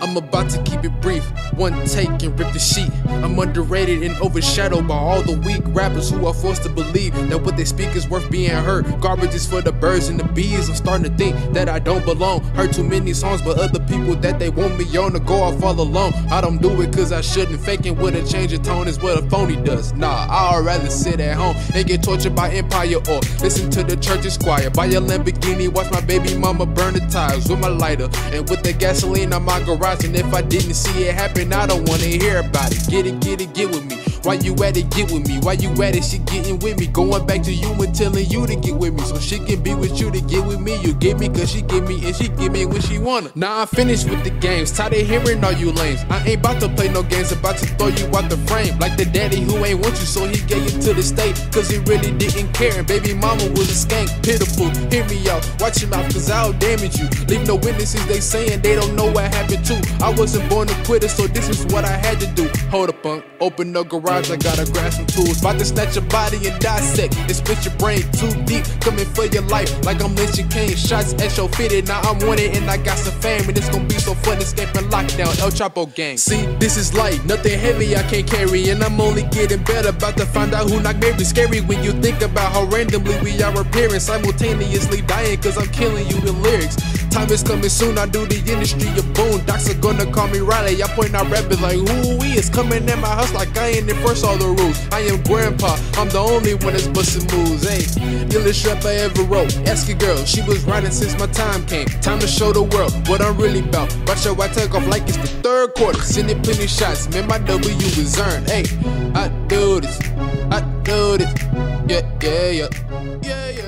I'm about to keep it brief, one take and rip the sheet. I'm underrated and overshadowed by all the weak rappers who are forced to believe that what they speak is worth being heard. Garbage is for the birds and the bees. I'm starting to think that I don't belong. Heard too many songs but other people that they want me on to go off all alone. I don't do it cause I shouldn't. Faking with a change of tone is what a phony does. Nah, I'd rather sit at home and get tortured by Empire or listen to the church's choir. Buy a Lamborghini, watch my baby mama burn the tires with my lighter and with the gasoline on my garage. And if I didn't see it happen, I don't wanna hear about it. Get it, get with me. Why you at it, get with me. Why you at it, she getting with me. Going back to you and telling you to get with me, so she can be with you to get with me. You get me cause she get me and she get me when she wanna. Now I'm finished with the games, tired of hearing all you lames. I ain't about to play no games, about to throw you out the frame. Like the daddy who ain't want you, so he gave you to the state, cause he really didn't care and baby mama was a skank. Pitiful, hear me out, watch your mouth cause I'll damage you. Leave no witnesses, they saying they don't know what happened to. I wasn't born a quitter, so this is what I had to do. Hold up, punk, open the garage, I gotta grab some tools. About to snatch your body and dissect and split your brain too deep. Coming for your life like I'm lynching Kane. Shots at your fitted, now I'm wanted and I got some fame. And it's gonna be so fun escaping lockdown, El Chapo gang. See, this is light, nothing heavy I can't carry. And I'm only getting better, about to find out who knocked me. Scary when you think about how randomly we are appearing, simultaneously dying cause I'm killing you in lyrics. Time is coming soon, I do the industry a boon. Docs are gonna call me Riley, I point out rappers like who we is coming at my house like I ain't enforce all the rules. I am grandpa, I'm the only one that's busting moves. Hey, illest rap I ever wrote. Ask a girl, she was riding since my time came. Time to show the world what I'm really about. Watch how I take off like it's the third quarter. Sending plenty shots, man, my W is earned. Hey, I do this, yeah, yeah, yeah, yeah, yeah.